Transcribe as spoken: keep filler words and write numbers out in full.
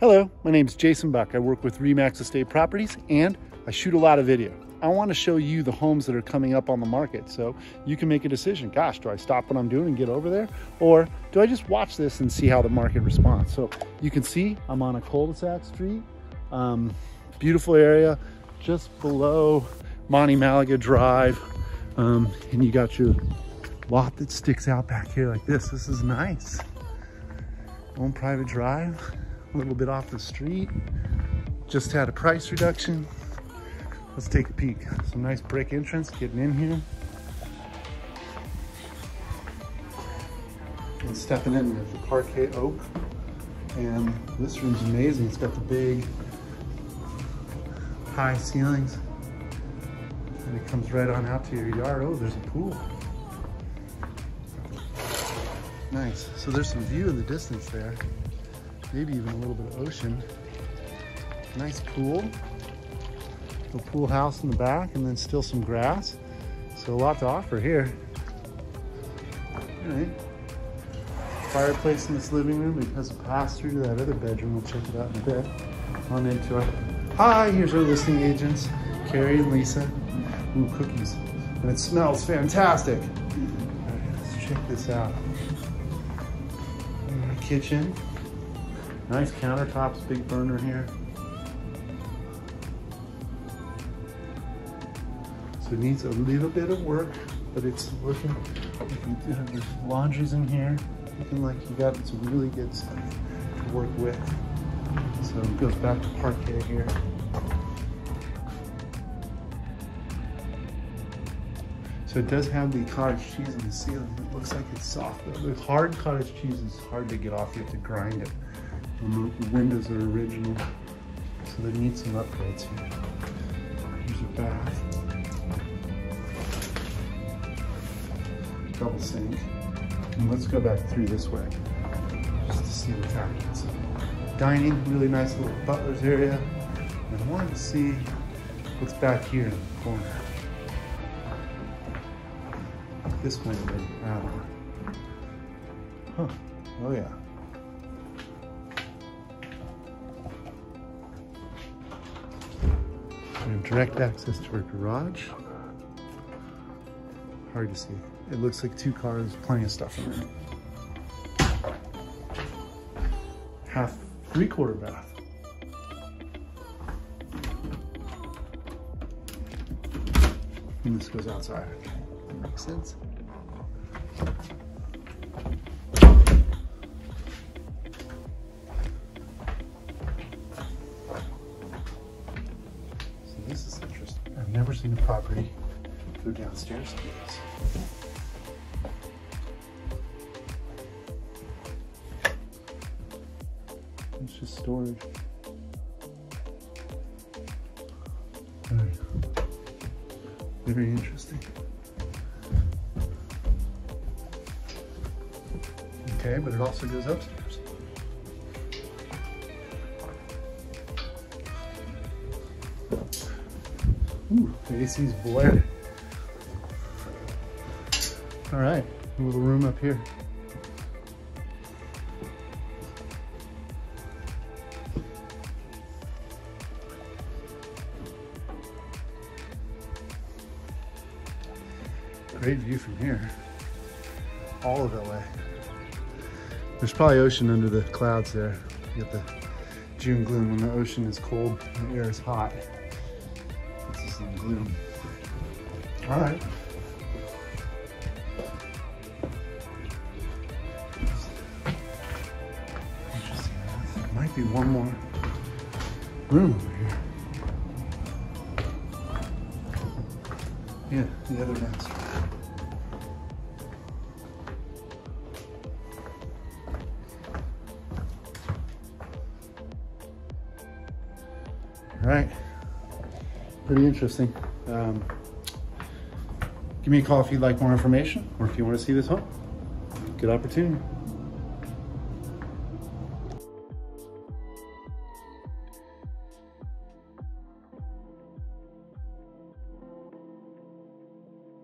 Hello, my name is Jason Buck. I work with Remax Estate Properties and I shoot a lot of video. I want to show you the homes that are coming up on the market so you can make a decision. Gosh, do I stop what I'm doing and get over there? Or do I just watch this and see how the market responds? So you can see I'm on a cul-de-sac street, um, beautiful area just below Monte Malaga Drive. Um, and you got your lot that sticks out back here like this. This is nice. Own private drive. A little bit off the street. Just had a price reduction. Let's take a peek. Some nice brick entrance getting in here. And stepping in with the parquet oak. And this room's amazing. It's got the big high ceilings. And it comes right on out to your yard. Oh, there's a pool. Nice. So there's some view in the distance there. Maybe even a little bit of ocean. Nice pool, the pool house in the back, and then still some grass. So a lot to offer here. All right. Fireplace in this living room. It has a pass through to that other bedroom. We'll check it out in a bit. On into it. Hi, here's our listing agents, Carrie and Lisa. Ooh, cookies. And it smells fantastic. All right, let's check this out. In the kitchen. Nice countertops, big burner here. So it needs a little bit of work, but it's looking, you can, there's laundries in here. Looking like you got some really good stuff to work with. So it goes back to parquet here. So it does have the cottage cheese in the ceiling. It looks like it's soft, but the hard cottage cheese is hard to get off. You have to grind it. And the windows are original, so they need some upgrades here. Here's your bath. Double sink. And let's go back through this way, just to see what's happening. Dining, really nice little butler's area. And I wanted to see what's back here in the corner. This might have been out of it. Huh, oh yeah. Direct access to our garage. Hard to see. It looks like two cars, plenty of stuff in there. Half, three quarter bath. And this goes outside. That makes sense. This is interesting. I've never seen a property go downstairs to this. It's just storage. Right. Very interesting. Okay, but it also goes upstairs. Ooh, the A C's blaring. All right, a little room up here. Great view from here. All of L A. There's probably ocean under the clouds there. You get the June gloom when the ocean is cold and the air is hot. And gloom. All right. Interesting. There might be one more room over here. Yeah, the other master. All right. Pretty interesting. Um, give me a call if you'd like more information or if you want to see this home. Good opportunity.